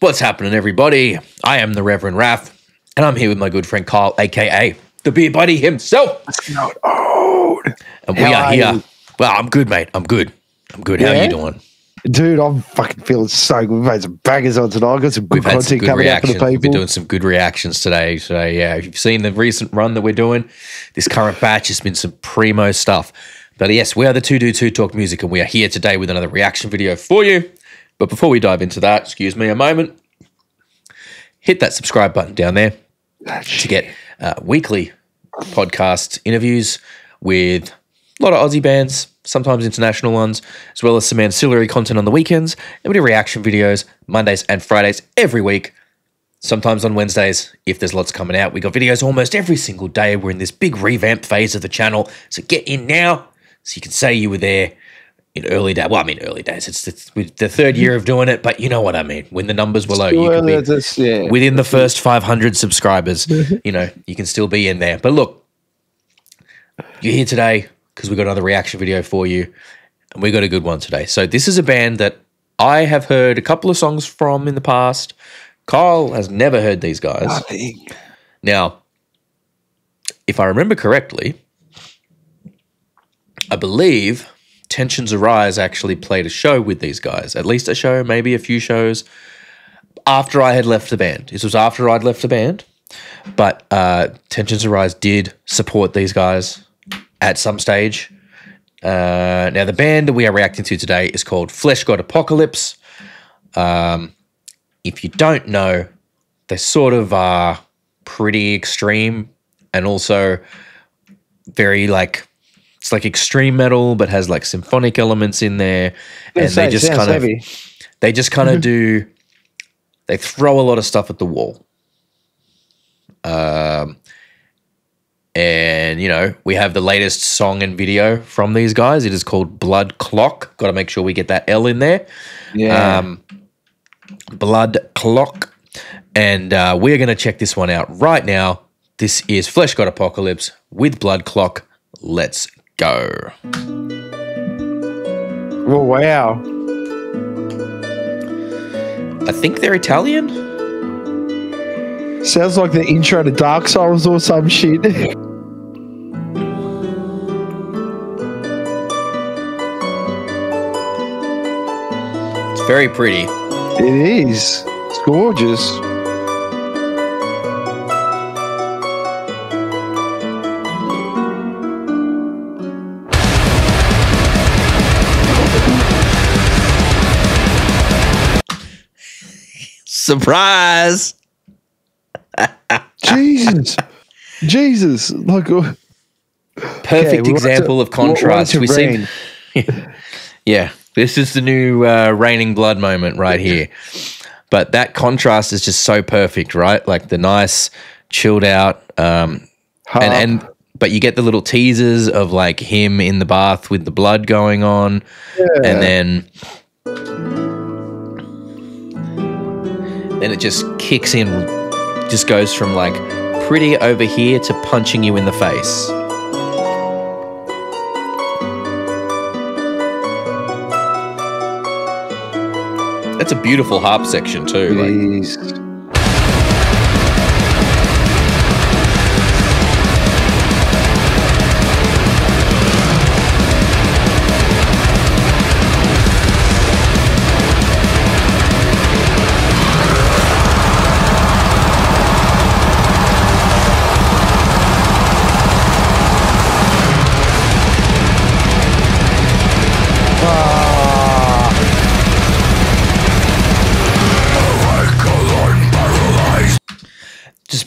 What's happening, everybody? I am the Reverend Raff, and I'm here with my good friend Kyle, aka the Beer Buddy himself. That's not old. And we are here. Well, I'm good, mate. I'm good. I'm good. Yeah? How are you doing? Dude, I'm fucking feeling so good. We've made some bangers on tonight. I've got some good content coming out for the people. We've been doing some good reactions today. So, yeah, if you've seen the recent run that we're doing, this current batch has been some primo stuff. But, yes, we are the Two Dudes Who Talk Music, and we are here today with another reaction video for you. But before we dive into that, excuse me a moment, hit that subscribe button down there to get weekly podcast interviews with a lot of Aussie bands, sometimes international ones, as well as some ancillary content on the weekends. And we do reaction videos Mondays and Fridays every week, sometimes on Wednesdays if there's lots coming out. We got videos almost every single day. We're in this big revamp phase of the channel, so get in now so you can say you were there. In early days, well, I mean early days, it's the third year of doing it, but you know what I mean. When the numbers were low, you could be within the first 500 subscribers, you know, you can still be in there. But look, you're here today because we got another reaction video for you, and we got a good one today. So this is a band that I have heard a couple of songs from in the past. Kyle has never heard these guys. Now, if I remember correctly, I believe Tensions Arise actually played a show with these guys, at least a show, maybe a few shows, after I had left the band. This was after I'd left the band, but Tensions Arise did support these guys at some stage. Now, the band that we are reacting to today is called Fleshgod Apocalypse. If you don't know, they sort of are pretty extreme and also very, like, it's like extreme metal, but has like symphonic elements in there, and they throw a lot of stuff at the wall. And you know, we have the latest song and video from these guys. It is called Blood Clock. Got to make sure we get that L in there. Yeah, Blood Clock, and we're gonna check this one out right now. This is Fleshgod Apocalypse with Blood Clock. Let's go. Oh, wow. I think they're Italian. Sounds like the intro to Dark Souls or some shit. It's very pretty. It is. It's gorgeous. Surprise! Jesus, Jesus! Like, perfect example of contrast. We see, yeah, this is the new raining blood moment right here. But that contrast is just so perfect, right? Like the nice, chilled out, and but you get the little teasers of like him in the bath with the blood going on, and then. And it just kicks in, just goes from like pretty over here to punching you in the face. That's a beautiful harp section too. Like.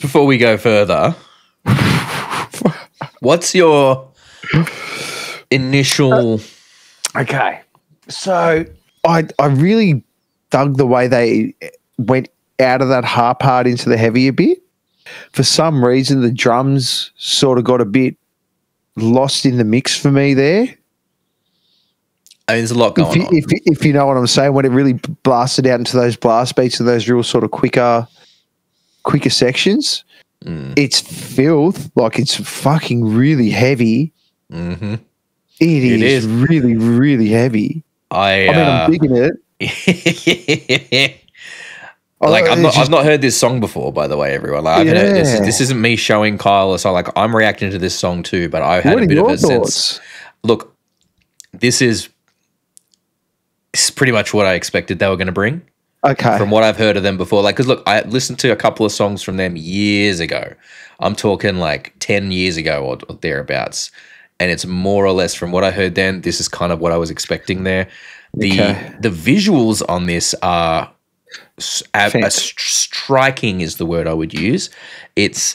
Before we go further, what's your initial... Okay. So I really dug the way they went out of that harp part into the heavier bit. For some reason, the drums sort of got a bit lost in the mix for me there. I mean, there's a lot going on. If you know what I'm saying, when it really blasted out into those blast beats and those real sort of quicker sections, it's filth, like it's fucking really heavy. Mm-hmm. It is really, really heavy. I mean, I'm digging it. Like, I've not heard this song before, by the way, everyone. Like, I've heard, this isn't me showing Kyle or so. Like, I'm reacting to this song too, but I've had a bit of a sense. Look, this is pretty much what I expected they were going to bring. Okay. From what I've heard of them before. Like, because, look, I listened to a couple of songs from them years ago. I'm talking like 10 years ago or thereabouts. And it's more or less from what I heard then, this is kind of what I was expecting there. The visuals on this are striking is the word I would use. It's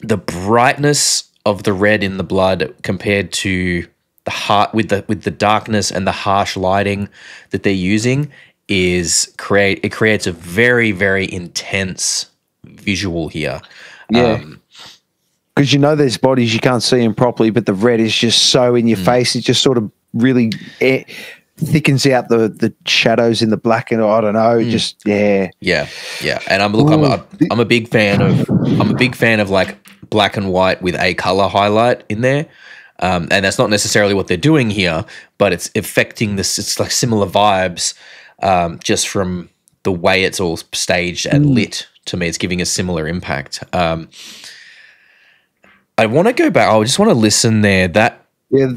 the brightness of the red in the blood compared to the heart with the darkness and the harsh lighting that they're using creates a very, very intense visual here. Yeah. Because you know there's bodies you can't see them properly, but the red is just so in your face. It just sort of really thickens out the shadows in the black, and I don't know, just yeah. And I'm a big fan of like black and white with a color highlight in there, and that's not necessarily what they're doing here, but it's affecting this. It's like similar vibes, just from the way it's all staged and lit. To me, it's giving a similar impact. I want to go back. I just want to listen there. That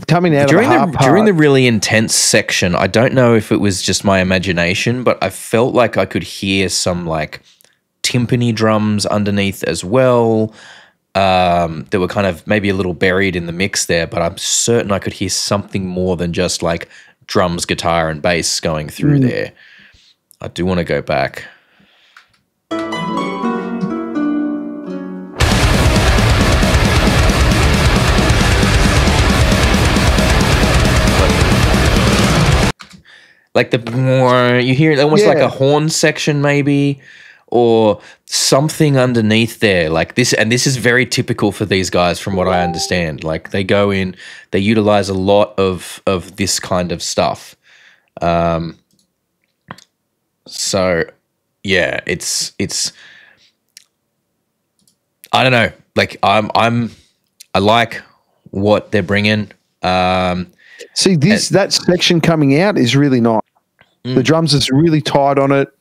coming out during the really intense section. I don't know if it was just my imagination, but I felt like I could hear some like timpani drums underneath as well. That were kind of maybe a little buried in the mix there, but I'm certain I could hear something more than just like drums, guitar, and bass going through there. I do want to go back. Like you hear it almost like a horn section maybe, or something underneath there like this. And this is very typical for these guys from what I understand. Like they go in, they utilize a lot of this kind of stuff. So yeah, it's I don't know. Like I like what they're bringing. See, that section coming out is really nice. The drums is really tight on it.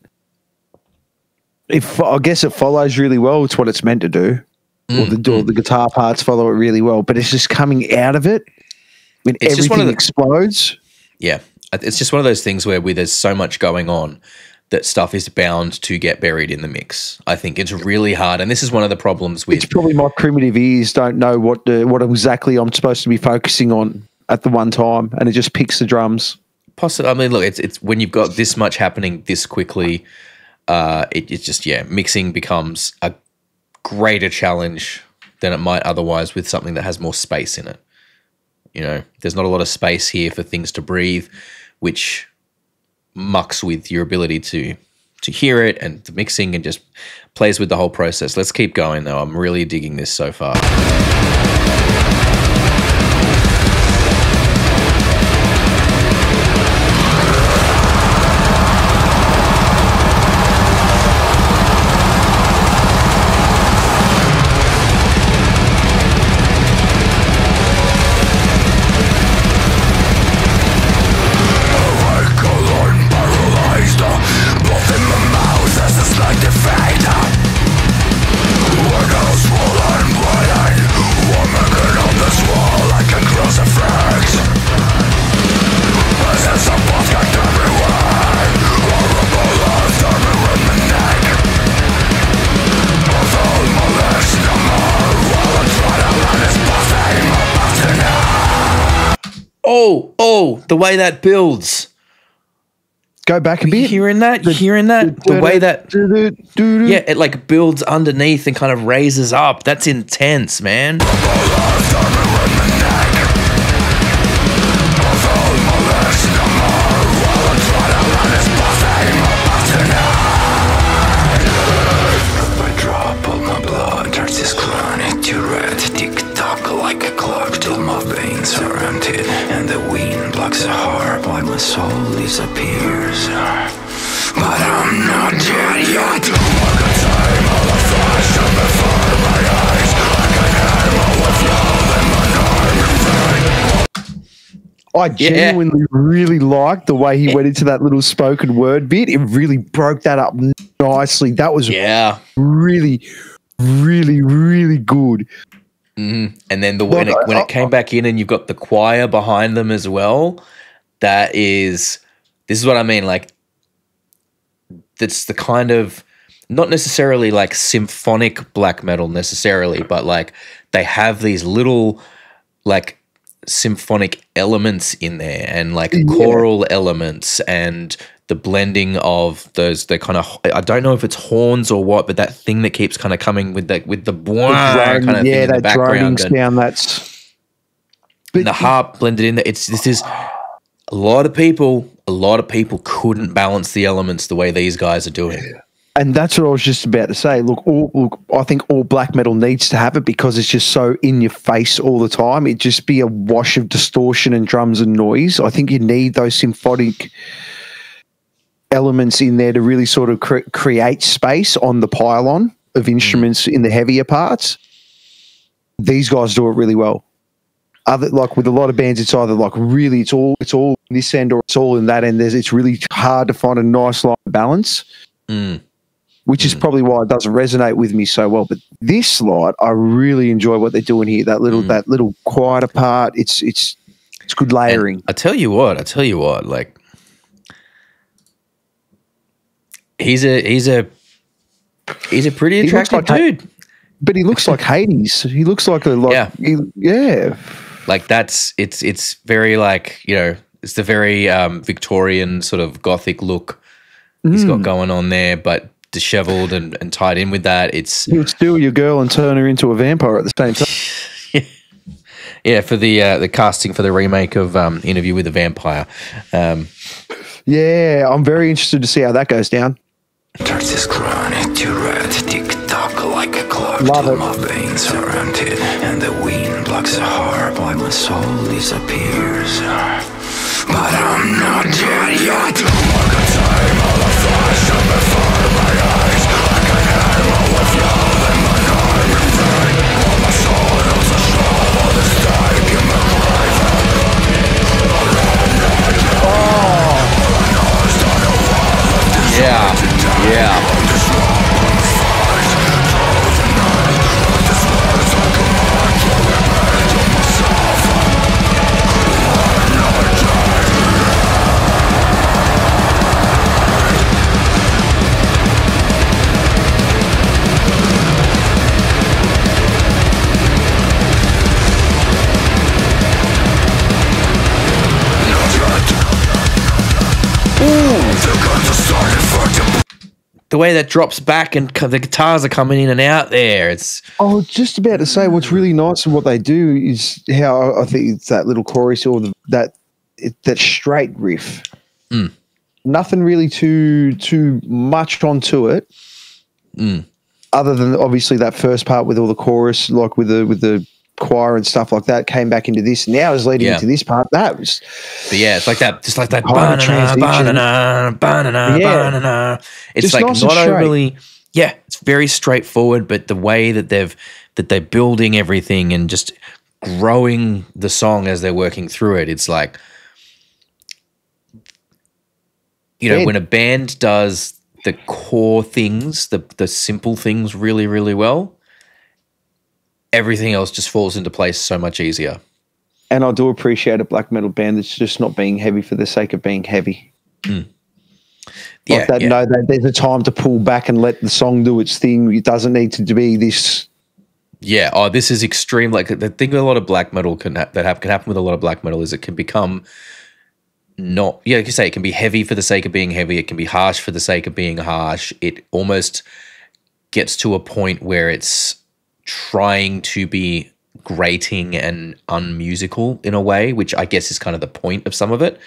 I guess it follows really well. It's what it's meant to do. Or the guitar parts follow it really well, but it's just coming out of it when it's everything explodes. Yeah. It's just one of those things where there's so much going on that stuff is bound to get buried in the mix. I think it's really hard, and this is one of the problems with... It's probably my primitive ears don't know what exactly I'm supposed to be focusing on at the one time, and it just picks the drums. Possibly. I mean, look, it's when you've got this much happening this quickly, it's just, mixing becomes a greater challenge than it might otherwise with something that has more space in it. You know, there's not a lot of space here for things to breathe, which mucks with your ability to hear it and the mixing, and just plays with the whole process. Let's keep going, though. I'm really digging this so far. The way that builds. Go back a bit. Hearing that? Hearing that? The way that... Yeah, it like builds underneath and kind of raises up. That's intense, man. Appears, but I'm not dead yet. I got time, all the flash from before my eyes. I got animal with love in my arm. I genuinely really liked the way he went into that little spoken word bit. It really broke that up nicely. That was really, really, really good. Mm-hmm. And then when it came back in and you've got the choir behind them as well, this is what I mean. Like, that's the kind of, not necessarily like symphonic black metal necessarily, but like they have these little like symphonic elements in there and like choral elements and the blending of those, the kind of, I don't know if it's horns or what, but that thing that keeps kind of coming with the droning, kind of thing in the background. Sound, that's, and the harp blended in there. This is a lot of people couldn't balance the elements the way these guys are doing. Yeah. And that's what I was just about to say. Look, I think all black metal needs to have it because it's just so in your face all the time. It'd just be a wash of distortion and drums and noise. I think you need those symphonic elements in there to really sort of create space on the pylon of instruments in the heavier parts. These guys do it really well. Like with a lot of bands, it's either like really it's all in this end or it's all in that end. It's really hard to find a nice line of balance. Mm. Which is probably why it doesn't resonate with me so well. But this slide, I really enjoy what they're doing here. That little quieter part. It's good layering. And I tell you what, like he's a pretty attractive dude. But he looks like Hades. He looks like Like it's very like, you know, it's the very Victorian sort of gothic look he's got going on there, but disheveled and tied in with that. You'll steal your girl and turn her into a vampire at the same time. For the casting for the remake of Interview with the Vampire. I'm very interested to see how that goes down. Turns this chronic to red, tick-tock like a clock. Love it. My veins are emptied, and the wind blocks a harp like my soul disappears. But I'm not dead yet. Like a time, all the flash up before my eyes. Like an arrow of love in my heart refrain. All my soul knows the show, all the stake in my life. The way that drops back and the guitars are coming in and out there. I was just about to say what's really nice and what they do is how I think it's that little chorus or that straight riff. Mm. Nothing really too much onto it, other than obviously that first part with all the chorus, like with the choir and stuff like that, came back into this. Now is leading into this part. That was, but it's like that, just like that. Banana. It's like nice, not overly. Yeah, it's very straightforward, but the way that they're building everything and just growing the song as they're working through it. It's like, you know, when a band does the core things, the simple things, really, really well, everything else just falls into place so much easier. And I do appreciate a black metal band that's just not being heavy for the sake of being heavy. Mm. No, there's a time to pull back and let the song do its thing. It doesn't need to be this. Yeah. Oh, this is extreme. Like the thing a lot of black metal can happen with a lot of black metal is it can become not. Yeah, like you say, it can be heavy for the sake of being heavy. It can be harsh for the sake of being harsh. It almost gets to a point where it's trying to be grating and unmusical in a way, which I guess is kind of the point of some of it.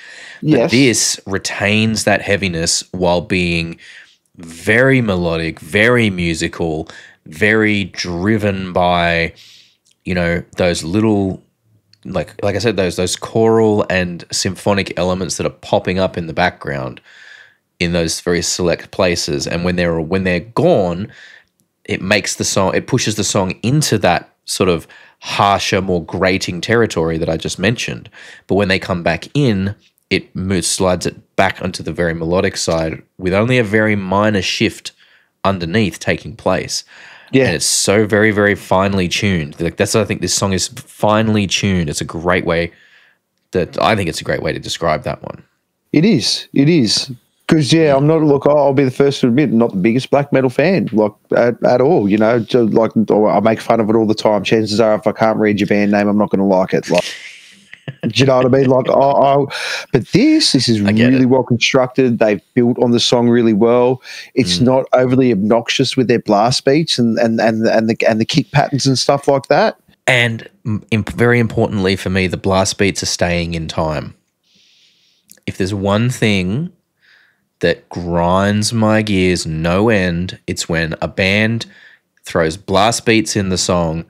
Yes. But this retains that heaviness while being very melodic, very musical, very driven by, you know, those little, like I said, those choral and symphonic elements that are popping up in the background in those very select places. And when they're gone, it pushes the song into that sort of harsher, more grating territory that I just mentioned. But when they come back in, it moves, slides it back onto the very melodic side with only a very minor shift underneath taking place. Yeah. And it's so very, very finely tuned. Like, that's what I think this song is, finely tuned. It's a great way that, I think it's a great way to describe that one. It is. It is. Because, yeah, I'm not, look, I'll be the first to admit, I'm not the biggest black metal fan, like, at all, you know. Just, like, I make fun of it all the time. Chances are, if I can't read your band name, I'm not going to like it. Like, do you know what I mean? Like, but this is really well constructed. They've built on the song really well. It's not overly obnoxious with their blast beats and the kick patterns and stuff like that. And very importantly for me, the blast beats are staying in time. If there's one thing that grinds my gears no end, it's when a band throws blast beats in the song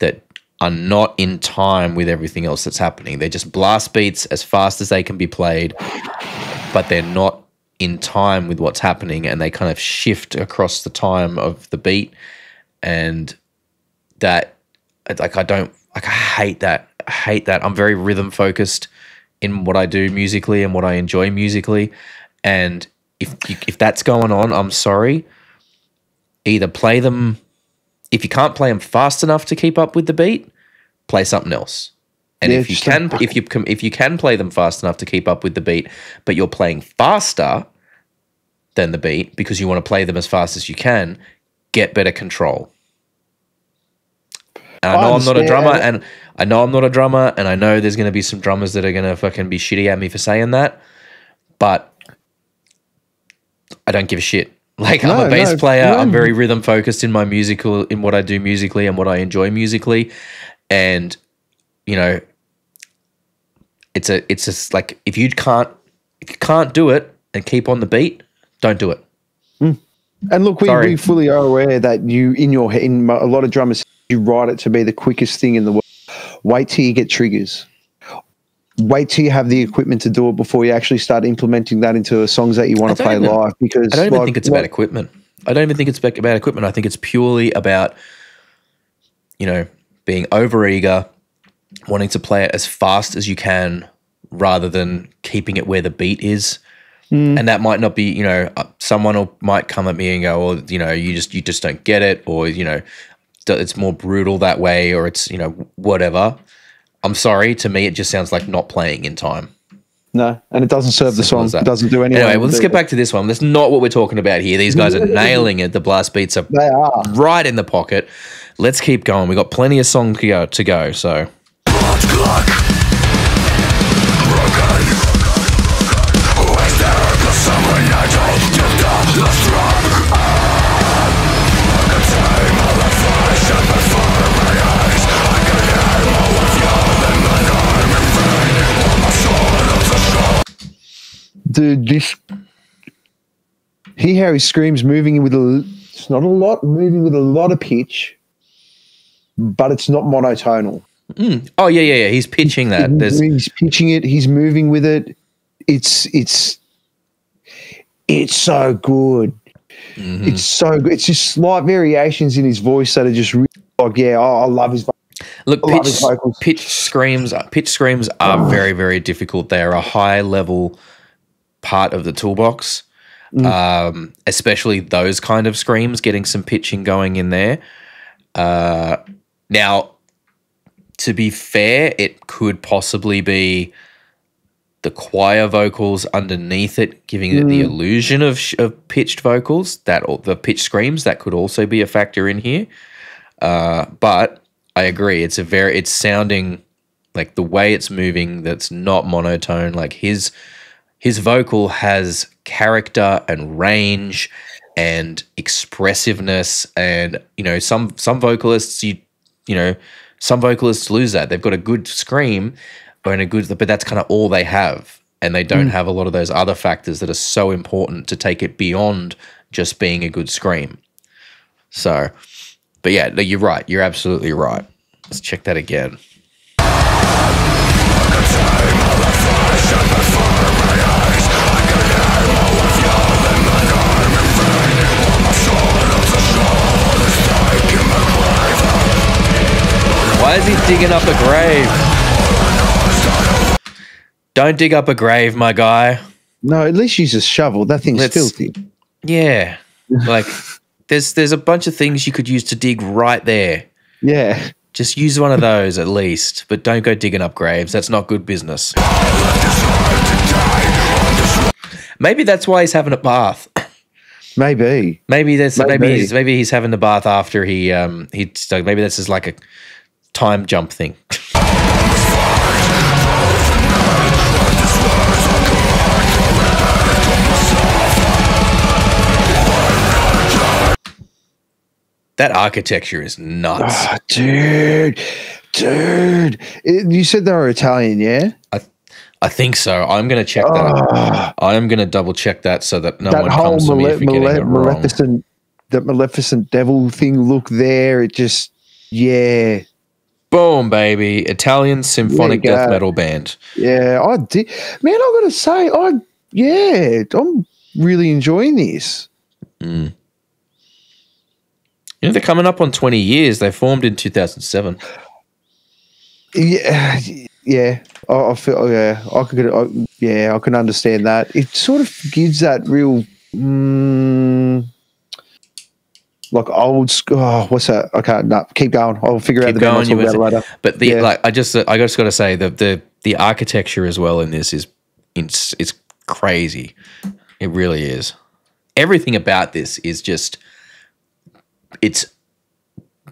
that are not in time with everything else that's happening. They're just blast beats as fast as they can be played, but they're not in time with what's happening, and they kind of shift across the time of the beat. And that, like, I don't, like, I hate that. I hate that. I'm very rhythm focused in what I do musically and what I enjoy musically. And if that's going on, I'm sorry, either play them. If you can't play them fast enough to keep up with the beat, play something else. And yeah, if you can play them fast enough to keep up with the beat, but you're playing faster than the beat because you want to play them as fast as you can, get better control. And I know I'm not a drummer, and I know I'm not a drummer, and I know there's going to be some drummers that are going to fucking be shitty at me for saying that, but I don't give a shit. Like, I'm a bass player. No. I'm very rhythm focused in my musical, in what I do musically and what I enjoy musically. And, you know, it's just like, if you can't do it and keep on the beat, don't do it. Mm. And look, we fully are aware that you, in your head, a lot of drummers, you write it to be the quickest thing in the world. Wait till you get triggers. Wait till you have the equipment to do it before you actually start implementing that into songs that you want to play live. Because I don't even think it's about equipment. I don't even think it's about equipment. I think it's purely about, you know, being overeager, wanting to play it as fast as you can rather than keeping it where the beat is. Mm. And that might not be, you know, someone might come at me and go, "Oh, you know, you just don't get it," or, you know, it's more brutal that way, or it's, you know, whatever. I'm sorry, to me, it just sounds like not playing in time. No, and it doesn't serve the song. It doesn't do anything. Anyway, well, let's get back to this one. That's not what we're talking about here. These guys are nailing it. The blast beats are right in the pocket. Let's keep going. We've got plenty of song to go, so. Blood Clock. Broken. Hysterical summer night. You've done the strong. I can say more than flesh and before my eyes. Dude, this, hear how he screams, moving with a, it's not a lot, moving with a lot of pitch, but it's not monotonal. Mm. Oh yeah, yeah, yeah. He's pitching that. He's pitching it. He's moving with it. It's so good. Mm-hmm. It's so good. It's just slight variations in his voice that are just really, like, yeah. Oh, I love his voice. Look, pitch screams are very, very difficult. They are a high level part of the toolbox, especially those kind of screams, getting some pitching going in there. Now, to be fair, it could possibly be the choir vocals underneath it, giving it the illusion of pitched vocals, the pitch screams, that could also be a factor in here. But I agree, it's sounding like the way it's moving, that's not monotone, like his vocal has character and range and expressiveness, and, you know, some vocalists some vocalists lose that. They've got a good scream but that's kind of all they have, and they don't have a lot of those other factors that are so important to take it beyond just being a good scream. So, but yeah, no, you're right. You're absolutely right. Let's check that again. digging up a grave. Don't dig up a grave, my guy. No, at least use a shovel. That thing's filthy. Yeah. Like, there's a bunch of things you could use to dig right there. Yeah. Just use one of those at least, but don't go digging up graves. That's not good business. Maybe that's why he's having a bath. Maybe. Maybe he's having the bath after he maybe this is like a time jump thing. That architecture is nuts. Oh, dude. Dude. You said they were Italian, yeah? I think so. I'm going to check that up. I'm going to double check that so that no one comes to me if you're getting it wrong. That Maleficent devil thing, look there. It just, yeah. Boom, baby. Italian symphonic death metal band. Yeah. I did. Man, I've got to say, I'm really enjoying this. Mm. You know, they're coming up on 20 years. They formed in 2007. Yeah. Yeah. I feel, yeah, I can understand that. It sort of gives that real, like old school. Oh, what's that? Okay, no, keep going. I'll figure out the band. I'll talk about it later. But I just got to say the architecture as well in this is, it's crazy. It really is. Everything about this is just, it's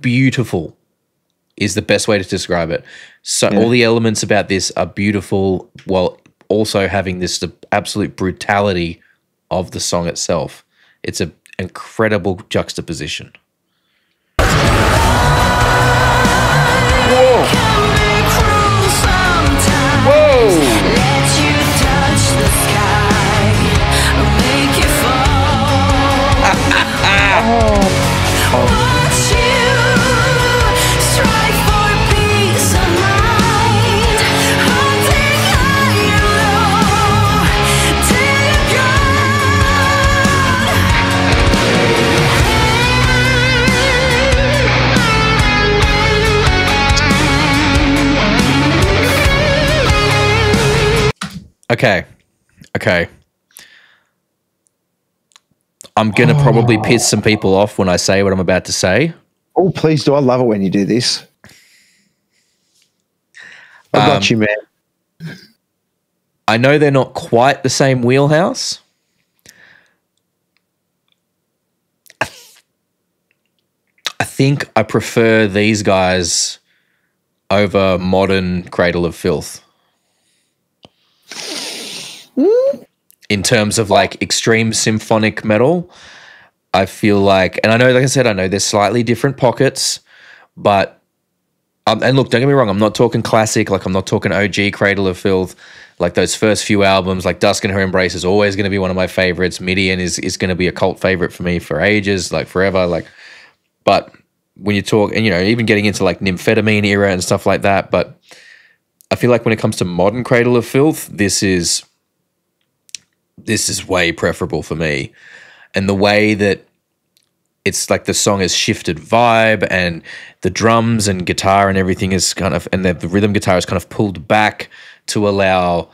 beautiful is the best way to describe it. So all the elements about this are beautiful while also having this absolute brutality of the song itself. It's an incredible juxtaposition. Whoa. Whoa. Okay. I'm going to probably piss some people off when I say what I'm about to say. Oh, please do. I love it when you do this. I got you, man. I know they're not quite the same wheelhouse. I think I prefer these guys over modern Cradle of Filth. In terms of like extreme symphonic metal, I feel like, and I know, like I said, I know there's slightly different pockets, but, and look, don't get me wrong, I'm not talking classic, like I'm not talking OG Cradle of Filth, like those first few albums, like Dusk and Her Embrace is always going to be one of my favorites. Midian is going to be a cult favorite for me for ages, like forever, like, but when you talk, and you know, even getting into like Nymphetamine era and stuff like that, but I feel like when it comes to modern Cradle of Filth, this is way preferable for me. And the way that it's like the song has shifted vibe and the drums and guitar and everything is kind of, and the rhythm guitar is kind of pulled back to allow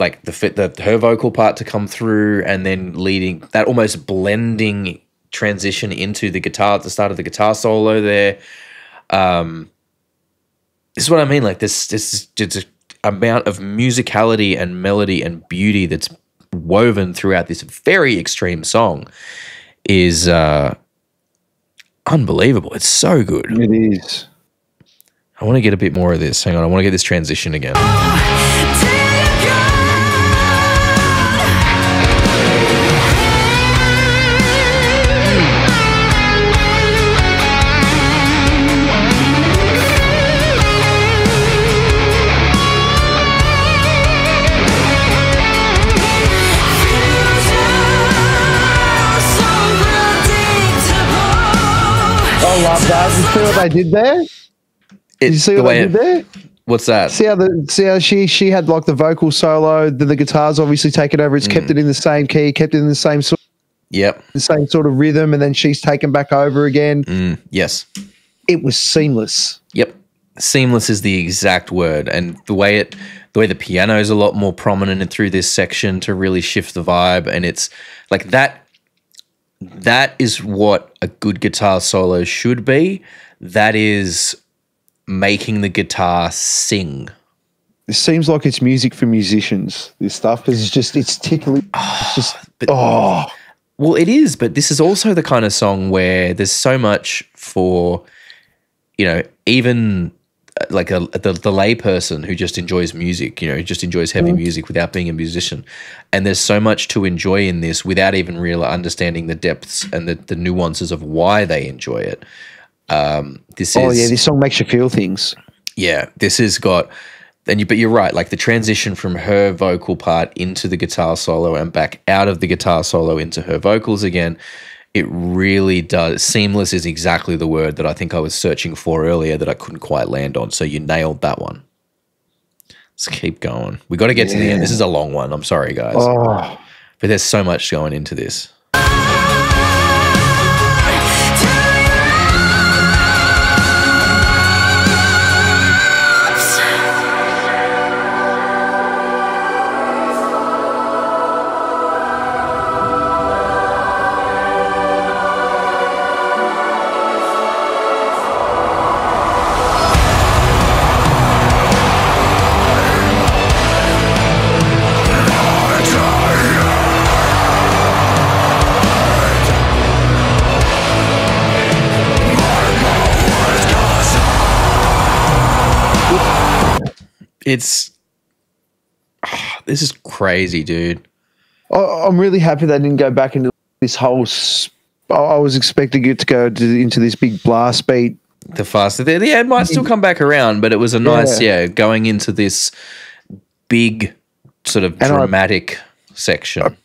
like her vocal part to come through and then leading that almost blending transition into the guitar at the start of the guitar solo there. This is what I mean. Like this an amount of musicality and melody and beauty that's woven throughout this very extreme song is unbelievable. It's so good. It is. I want to get a bit more of this. Hang on. I want to get this transition again. You see what they did there? Did you see what they did there? What's that? See how she had like the vocal solo, then the guitar's obviously taken over. It's kept it in the same key, kept it in the same sort. Yep. The same sort of rhythm, and then she's taken back over again. Yes. It was seamless. Yep. seamless is the exact word, and the way the piano is a lot more prominent and through this section to really shift the vibe, and it's like that is what a good guitar solo should be. That is making the guitar sing. It seems like it's music for musicians, this stuff, because it's just, it's tickling. Well, it is, but this is also the kind of song where there's so much for, you know, even like the lay person who just enjoys music, you know, who just enjoys heavy music without being a musician. And there's so much to enjoy in this without even really understanding the depths and the nuances of why they enjoy it. This song makes you feel things. Yeah, this has got, but you're right, like the transition from her vocal part into the guitar solo and back out of the guitar solo into her vocals again, it really does. Seamless is exactly the word that I think I was searching for earlier that I couldn't quite land on, so you nailed that one. Let's keep going. We got to get to the end. This is a long one. I'm sorry, guys. Oh. But there's so much going into this. This is crazy, dude. I'm really happy they didn't go back into this whole. I was expecting it to go into this big blast beat. The faster, yeah, it might still come back around, but it was a nice, going into this big sort of dramatic section. I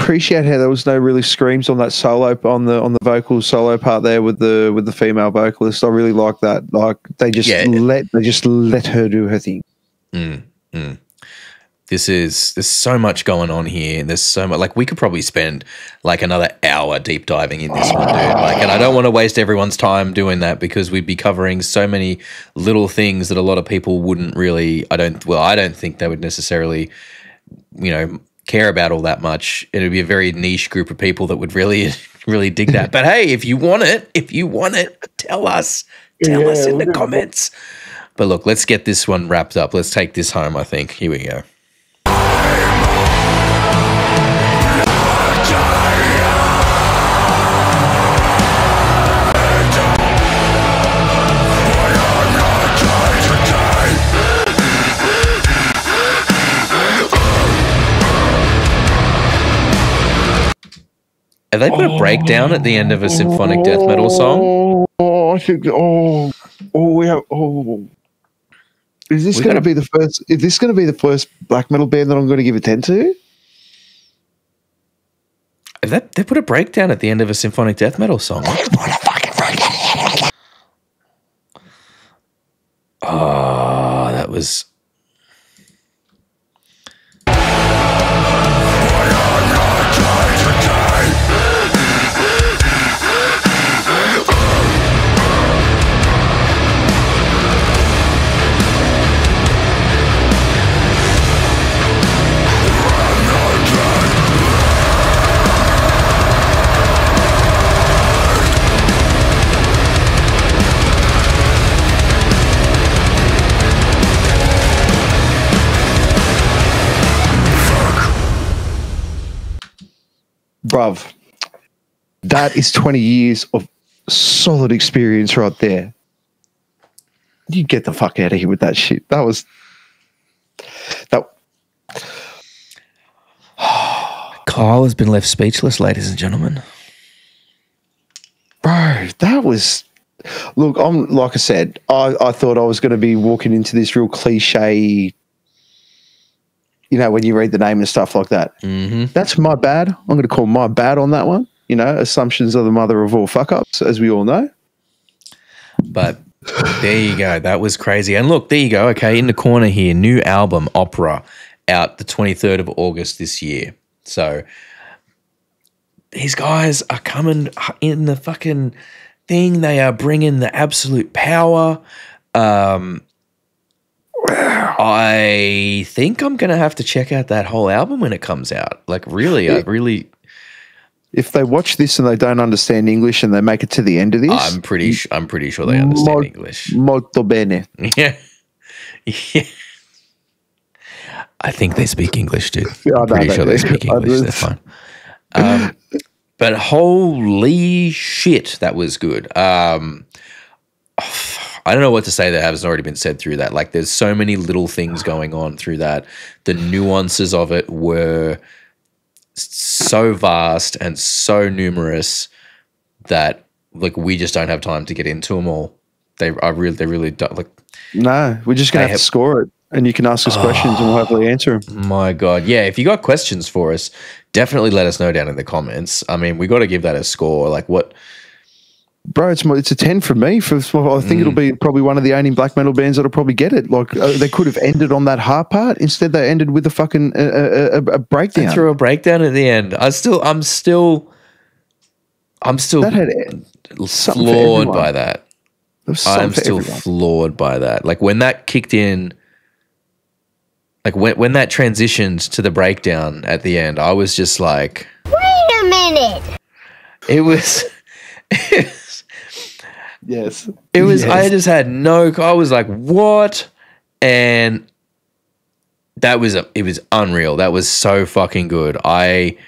appreciate how there was no really screams on that solo on the vocal solo part there with the female vocalist. I really like that. Like they just let her do her thing. Mm. There's so much going on here. There's so much, like we could probably spend like another hour deep diving in this one, dude. Like, and I don't want to waste everyone's time doing that because we'd be covering so many little things that a lot of people wouldn't really, I don't think they would necessarily, you know, care about all that much. It would be a very niche group of people that would really, really dig that. But hey, if you want it, tell us in the comments. But look, let's get this one wrapped up. Let's take this home, I think. Here we go. Have they put a breakdown at the end of a symphonic death metal song? Is this going to be the first black metal band that I'm going to give a 10 to? They put a breakdown at the end of a symphonic death metal song. Oh, that was... Bruv, that is 20 years of solid experience right there. You get the fuck out of here with that shit. Kyle has been left speechless, ladies and gentlemen. Bro, that was... Look, like I said, I thought I was going to be walking into this real cliche... You know, when you read the name and stuff like that. Mm-hmm. That's my bad. I'm going to call my bad on that one. You know, assumptions are the mother of all fuck-ups, as we all know. But there you go. That was crazy. And look, there you go. Okay, in the corner here, new album, Opera, out the 23rd of August this year. So these guys are coming in the fucking thing. They are bringing the absolute power. I think I'm going to have to check out that whole album when it comes out. Like, really, yeah. I really... If they watch this and they don't understand English and they make it to the end of this... I'm pretty sure they understand English. Molto bene. Yeah. Yeah. I think they speak English, dude. I'm pretty sure they speak English. They're fine. But holy shit, that was good. I don't know what to say that hasn't already been said through that. Like, there's so many little things going on through that. The nuances of it were so vast and so numerous that, like, we just don't have time to get into them all. They really don't. Like, no, we're just gonna have to score it. And you can ask us questions and we'll happily answer them. My God. Yeah, if you got questions for us, definitely let us know down in the comments. I mean, we got to give that a score. Like, what? Bro, it's a 10 for me. I think it'll be probably one of the only black metal bands that'll probably get it. Like, they could have ended on that hard part. Instead, they ended with a fucking a breakdown. They threw a breakdown at the end. I'm still floored by that. I'm still floored by that. Like, when that kicked in, like, when that transitioned to the breakdown at the end, I was just like, wait a minute. It was. I just had no, I was like, what? And it was unreal. That was so fucking good. I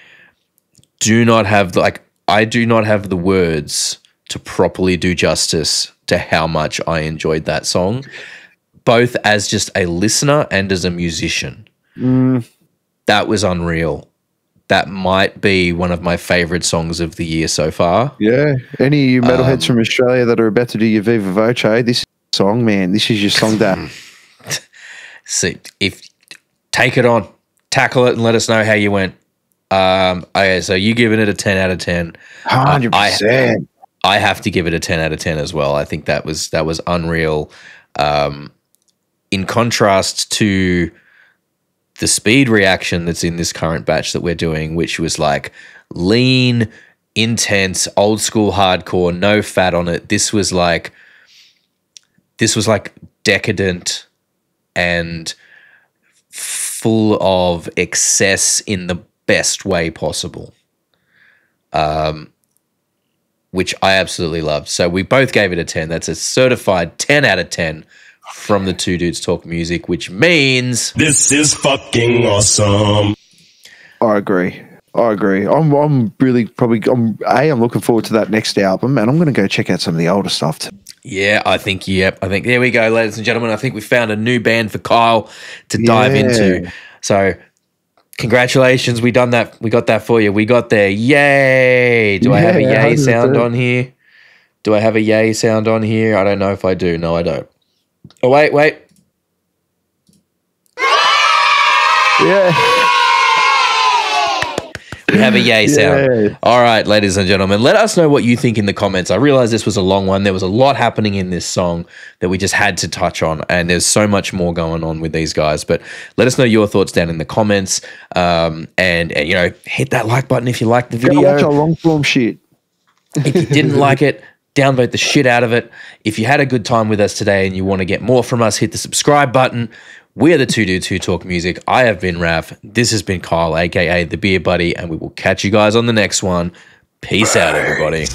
do not have the words to properly do justice to how much I enjoyed that song, both as just a listener and as a musician. That was unreal. That might be one of my favourite songs of the year so far. Yeah. Any of you metalheads from Australia that are about to do your Viva Voce, this song, man, this is your song that. See, take it on, tackle it, and let us know how you went. Okay, so you giving it a 10 out of 10. 100%. I have to give it a 10 out of 10 as well. I think that was unreal. In contrast to the speed reaction that's in this current batch that we're doing, which was like lean, intense, old school hardcore, no fat on it. This was like decadent and full of excess in the best way possible, which I absolutely loved. So we both gave it a 10. That's a certified 10 out of 10. From the Two Dudes Talk Music, which means this is fucking awesome. I agree. I'm looking forward to that next album, and I'm going to go check out some of the older stuff too. Yeah, I think there we go, ladies and gentlemen. I think we found a new band for Kyle to dive into. So congratulations, we done that. We got that for you. We got there. Yay! Do I have a yay sound on here? I don't know if I do. No, I don't. Oh, wait. Yeah. We have a yay sound. Yeah. All right, ladies and gentlemen, let us know what you think in the comments. I realize this was a long one. There was a lot happening in this song that we just had to touch on, and there's so much more going on with these guys. But let us know your thoughts down in the comments, and, you know, hit that like button if you like the video. Go watch our long-form shit. If you didn't like it, downvote the shit out of it. If you had a good time with us today and you want to get more from us, hit the subscribe button. We're the Two Dudes Who Talk Music. I have been Raff. This has been Kyle, a.k.a. The Beer Buddy, and we will catch you guys on the next one. Peace out, everybody.